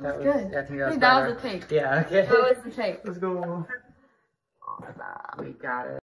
That was good. I think that was the take. Yeah, okay. That was the take. Let's go. We got it.